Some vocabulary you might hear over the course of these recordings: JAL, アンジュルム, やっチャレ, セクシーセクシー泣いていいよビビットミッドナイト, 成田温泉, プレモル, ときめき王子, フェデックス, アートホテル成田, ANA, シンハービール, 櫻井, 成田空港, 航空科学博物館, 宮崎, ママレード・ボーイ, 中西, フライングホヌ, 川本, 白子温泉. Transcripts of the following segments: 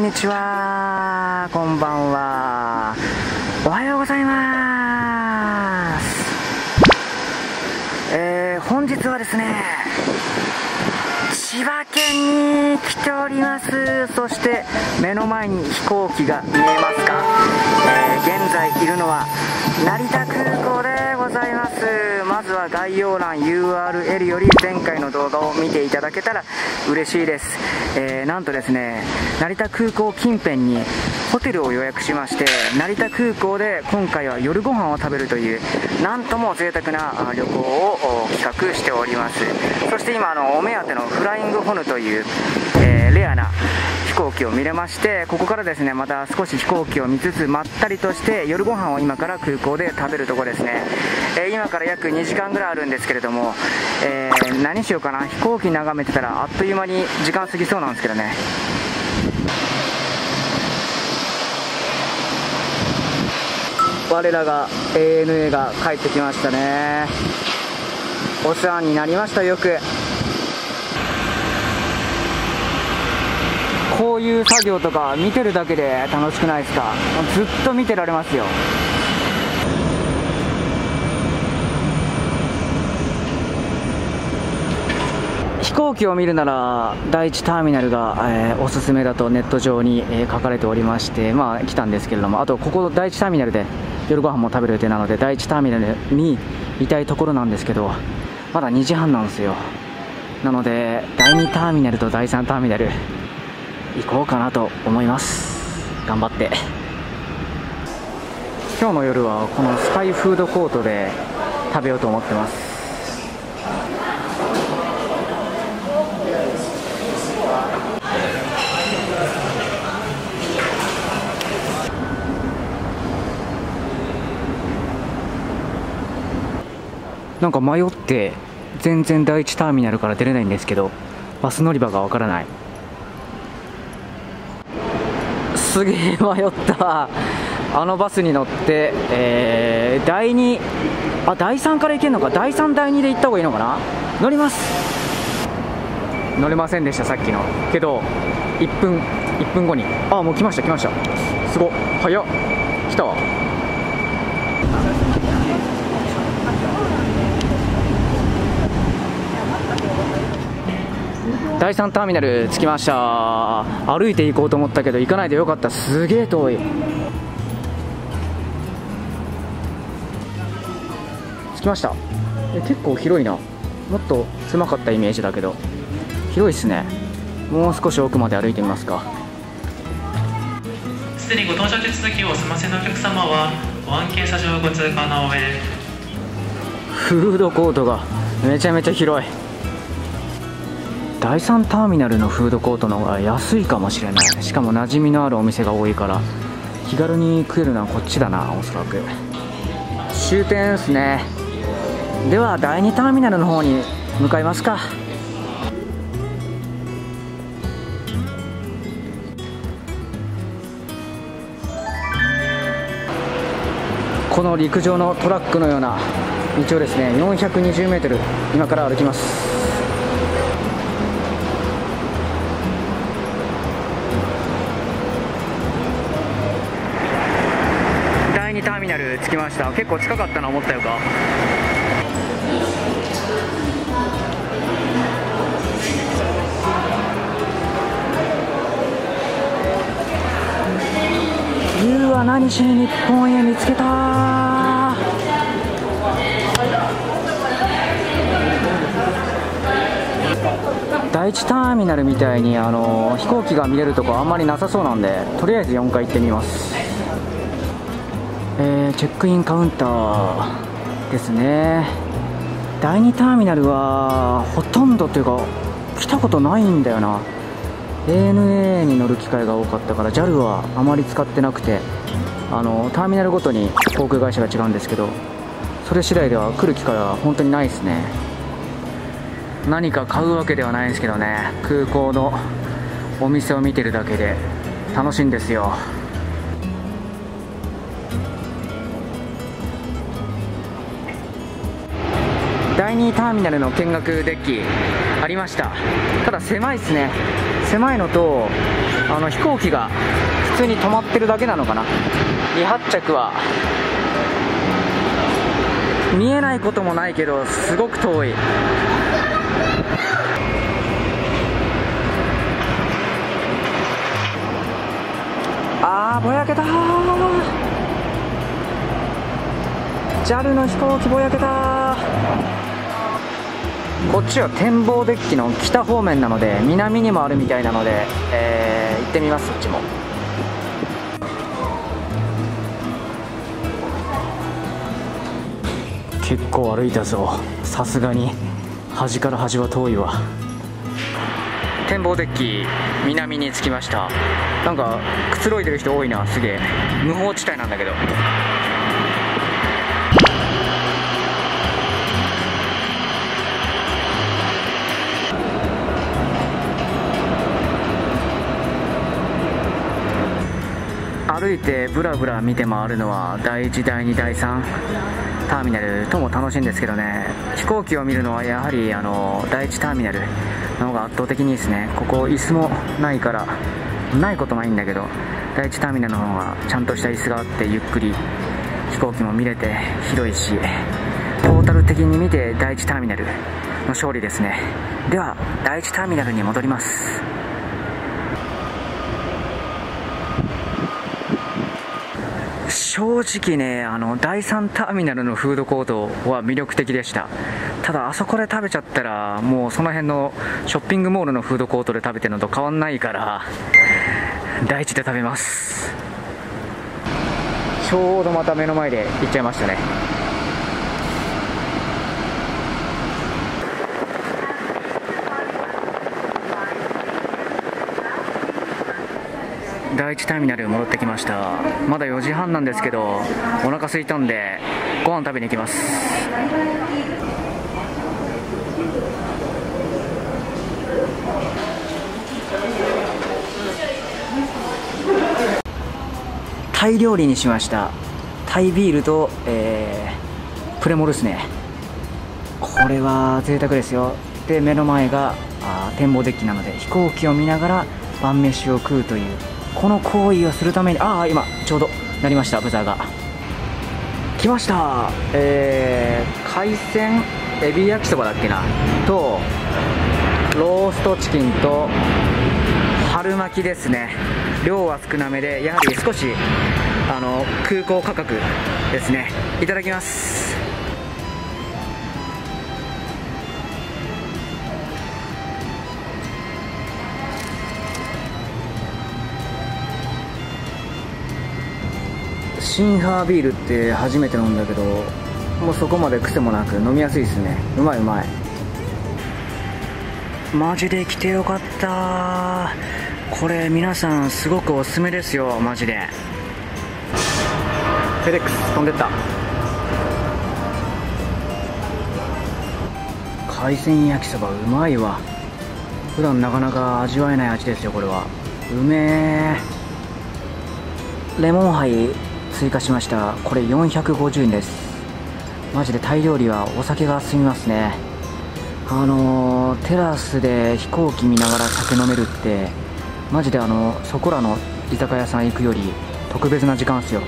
んにちは、こんばんは、おはようございます。本日はですね、千葉県に来ております。そして目の前に飛行機が見えますか？現在いるのは成田空港でございます。まずは概要欄 URL より前回の動画を見ていただけたら嬉しいです。なんとですね、成田空港近辺にホテルを予約しまして、成田空港で今回は夜ご飯を食べるという、なんとも贅沢な旅行を企画しております。そして今お目当てのフライングホヌという、レアな飛行機を見れまして、ここからですねまた少し飛行機を見つつまったりとして、夜ご飯を今から空港で食べるところですね。今から約2時間ぐらいあるんですけれども、何しようかな。飛行機眺めてたらあっという間に時間過ぎそうなんですけどね。我らが ANA が帰ってきましたね。お世話になりました。よくこういう作業とか見てるだけで楽しくないですか？ずっと見てられますよ。飛行機を見るなら第1ターミナルが、おすすめだとネット上に、書かれておりまして、まあ来たんですけれども、あとここ第1ターミナルで夜ご飯も食べる予定なので第1ターミナルにいたいところなんですけど、まだ2時半なんですよ。なので第2ターミナルと第3ターミナル行こうかなと思います。頑張って。今日の夜はこのスカイフードコートで食べようと思ってます。なんか迷って全然第1ターミナルから出れないんですけど、バス乗り場がわからない。すげえ迷った。バスに乗って、第2、あ、第3から行けるのか。第3第2で行った方がいいのかな。乗ります。乗れませんでした、さっきのけど。1分後に、あ、もう来ました来ました。すごっ、早っ、来たわ。第3ターミナル着きました。歩いて行こうと思ったけど行かないでよかった。すげえ遠い。着きました。結構広いな。もっと狭かったイメージだけど広いっすね。もう少し奥まで歩いてみますか。すでにご搭乗手続きをお済ませのお客様は保安検査場をご通過の上。フードコートがめちゃめちゃ広い。第3ターミナルのフードコートの方が安いかもしれない。しかも馴染みのあるお店が多いから気軽に食えるのはこっちだな。おそらく終点ですね。では第2ターミナルの方に向かいますか。この陸上のトラックのような道をですね、420m 今から歩きます。ターミナル着きました。結構近かったな、思ったよか。うわ、何しに日本へ見つけたー。第1ターミナルみたいに飛行機が見れるとこあんまりなさそうなんで、とりあえず4回行ってみます。チェックインカウンターですね。第2ターミナルはほとんどというか来たことないんだよな。 ANA に乗る機会が多かったから JAL はあまり使ってなくて、ターミナルごとに航空会社が違うんですけど、それ次第では来る機会は本当にないですね。何か買うわけではないんですけどね、空港のお店を見てるだけで楽しいんですよ。第2ターミナルの見学デッキありました。ただ狭いですね。狭いのと、飛行機が普通に止まってるだけなのかな。離発着は見えないこともないけどすごく遠い。あー、ぼやけたー。 JAL の飛行機ぼやけたー。こっちは展望デッキの北方面なので、南にもあるみたいなので、行ってみます。こっちも結構歩いたぞ。さすがに端から端は遠いわ。展望デッキ南に着きました。なんかくつろいでる人多いな。すげえ無法地帯なんだけど。歩いてブラブラ見て回るのは第1第2第3ターミナルとも楽しいんですけどね、飛行機を見るのはやはり第1ターミナルの方が圧倒的にいいですね。ここ椅子もないから、ないことないんだけど、第1ターミナルの方がちゃんとした椅子があってゆっくり飛行機も見れて広いし、トータル的に見て第1ターミナルの勝利ですね。では第1ターミナルに戻ります。正直ね、第3ターミナルのフードコートは魅力的でした。ただあそこで食べちゃったら、もうその辺のショッピングモールのフードコートで食べてるのと変わんないから、第一で食べます。ちょうどまた目の前で行っちゃいましたね。第1ターミナル戻ってきました。まだ4時半なんですけど、お腹空いたんでご飯食べに行きます。タイ料理にしました。タイビールと、プレモルですね。これは贅沢ですよ。で目の前が展望デッキなので、飛行機を見ながら晩飯を食うというこの行為をするために、ああ今ちょうど鳴りました、ブザーが来ました。海鮮エビ焼きそばだっけなと、ローストチキンと春巻きですね。量は少なめで、やはり少し空港価格ですね。いただきます。シンハービールって初めて飲んだけど、もうそこまで癖もなく飲みやすいですね。うまいうまい。マジで来てよかった。これ皆さんすごくおすすめですよ、マジで。フェデックス飛んでった。海鮮焼きそばうまいわ。普段なかなか味わえない味ですよ、これは。うめえ。レモン杯追加しました。これ450円です。マジでタイ料理はお酒が進みますね。テラスで飛行機見ながら酒飲めるって、マジでそこらの居酒屋さん行くより特別な時間ですよ。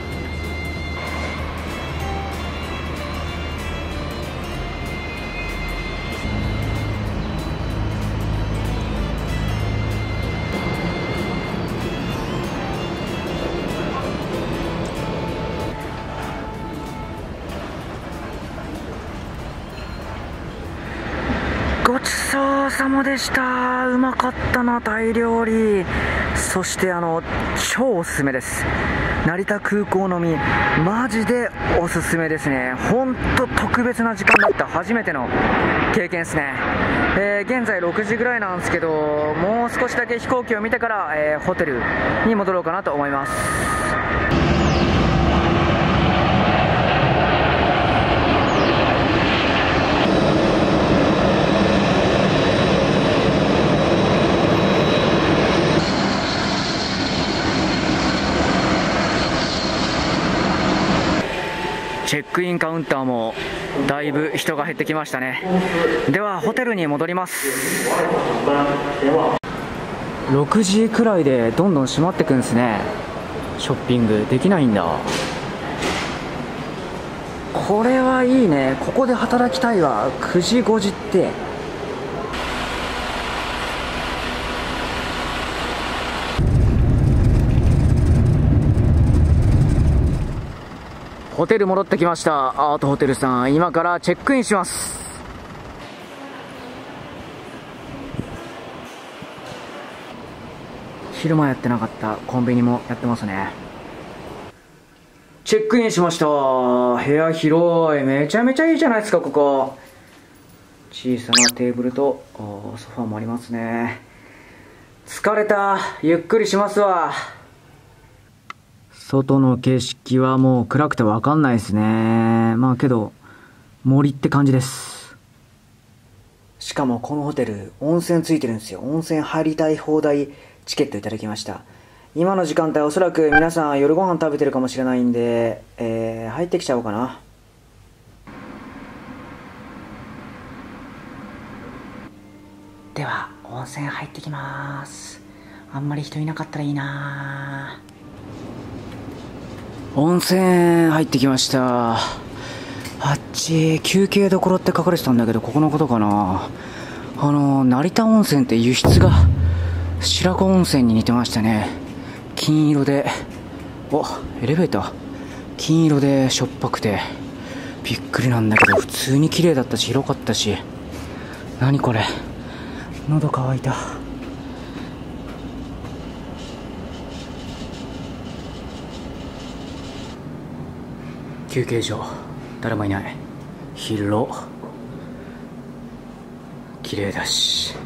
ごちそうさまでした。うまかったな、タイ料理。そして超おすすめです、成田空港のみ。マジでおすすめですね。ほんと特別な時間だった。初めての経験ですね。現在6時ぐらいなんですけど、もう少しだけ飛行機を見てから、ホテルに戻ろうかなと思います。チェックインカウンターもだいぶ人が減ってきましたね。ではホテルに戻ります。6時くらいでどんどん閉まってくんですね。ショッピングできないんだ。これはいいね。ここで働きたいわ。9時5時って。ホテル戻ってきました。アートホテルさん、今からチェックインします。昼間やってなかったコンビニもやってますね。チェックインしました。部屋広い。めちゃめちゃいいじゃないですか。ここ小さなテーブルとソファもありますね。疲れた。ゆっくりしますわ。外の景色はもう暗くて分かんないですね。まあけど森って感じです。しかもこのホテル温泉ついてるんですよ。温泉入りたい放題チケットいただきました。今の時間帯おそらく皆さん夜ご飯食べてるかもしれないんで、入ってきちゃおうかな。では温泉入ってきます。あんまり人いなかったらいいな。温泉入ってきました。あっち休憩どころって書かれてたんだけど、ここのことかな。成田温泉って輸出が白子温泉に似てましたね。金色で、お、エレベーター金色でしょっぱくてびっくりなんだけど、普通に綺麗だったし広かったし。何これ、喉乾いた。休憩所誰もいない。広、綺麗だし。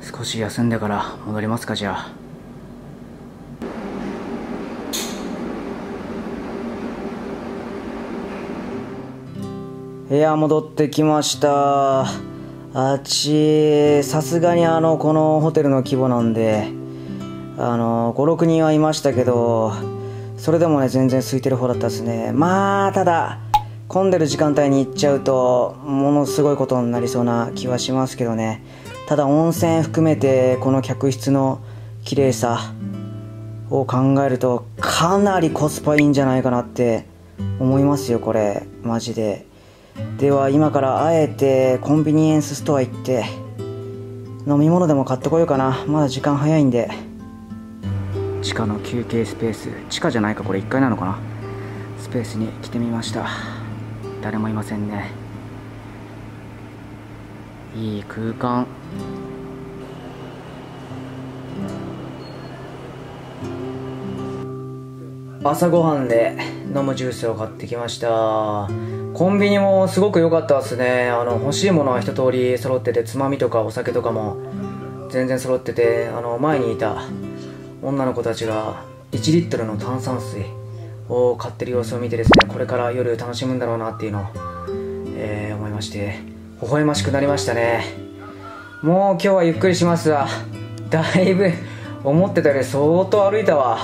少し休んでから戻りますか。じゃあ部屋戻ってきました。あち、さすがにこのホテルの規模なんで56人はいましたけど、それでもね全然空いてる方だったですね。まあただ混んでる時間帯に行っちゃうとものすごいことになりそうな気はしますけどね。ただ温泉含めてこの客室の綺麗さを考えるとかなりコスパいいんじゃないかなって思いますよ。これマジで。では今からあえてコンビニエンスストア行って飲み物でも買ってこようかな。まだ時間早いんで。地下の休憩スペース、地下じゃないか、これ1階なのかな。スペースに来てみました。誰もいませんね。いい空間。朝ごはんで飲むジュースを買ってきました。コンビニもすごく良かったですね。欲しいものは一通り揃ってて、つまみとかお酒とかも全然揃ってて、前にいた女の子たちが1リットルの炭酸水を買ってる様子を見てですね、これから夜楽しむんだろうなっていうのを、思いまして微笑ましくなりましたね。もう今日はゆっくりしますわ。だいぶ思ってたより相当歩いたわ。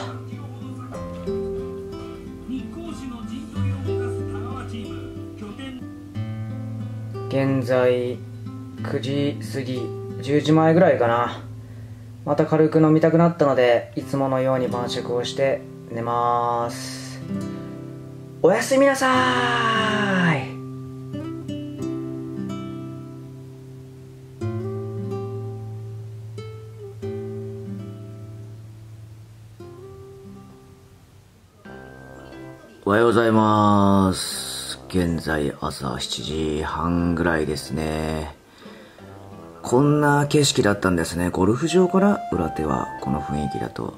現在9時過ぎ、10時前ぐらいかな。また軽く飲みたくなったのでいつものように晩酌をして寝ます。おやすみなさーい。おはようございます。現在朝7時半ぐらいですね。こんな景色だったんですね。ゴルフ場から裏手はこの雰囲気だと。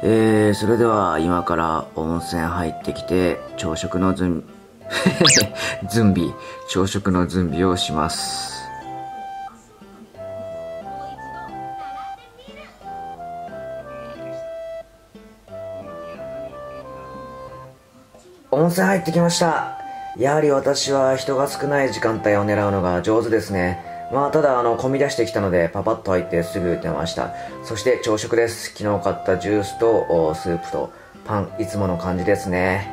それでは今から温泉入ってきて朝食の準備をします。温泉入ってきました。やはり私は人が少ない時間帯を狙うのが上手ですね。まあただ混み出してきたのでパパッと入ってすぐ出ました。そして朝食です。昨日買ったジュースとスープとパン、いつもの感じですね。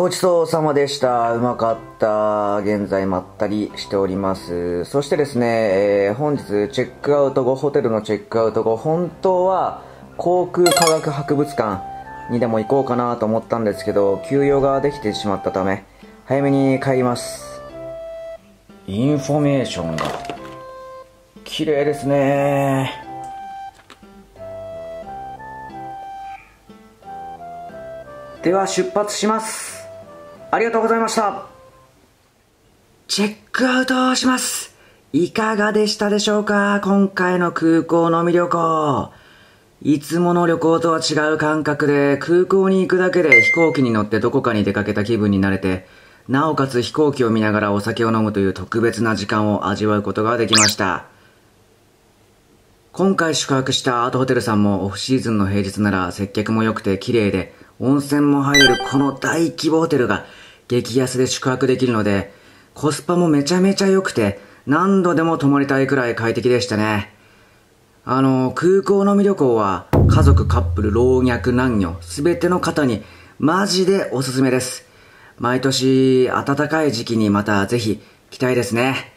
ごちそうさまでした。うまかった。現在まったりしております。そしてですね、本日チェックアウト後、ホテルのチェックアウト後、本当は航空科学博物館にでも行こうかなと思ったんですけど、休養ができてしまったため、早めに帰ります。インフォメーションが、綺麗ですね。では出発します。ありがとうございました。チェックアウトします。いかがでしたでしょうか。今回の空港のみ旅行、いつもの旅行とは違う感覚で、空港に行くだけで飛行機に乗ってどこかに出かけた気分になれて、なおかつ飛行機を見ながらお酒を飲むという特別な時間を味わうことができました。今回宿泊したアートホテルさんもオフシーズンの平日なら接客も良くて綺麗で、温泉も入るこの大規模ホテルが激安で宿泊できるので、コスパもめちゃめちゃ良くて、何度でも泊まりたいくらい快適でしたね。空港のみ旅行は家族、カップル、老若男女、すべての方にマジでおすすめです。毎年暖かい時期にまたぜひ来たいですね。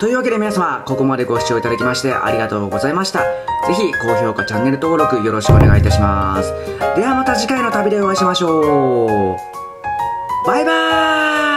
というわけで皆様、ここまでご視聴いただきましてありがとうございました。ぜひ高評価、チャンネル登録よろしくお願いいたします。ではまた次回の旅でお会いしましょう。バイバーイ。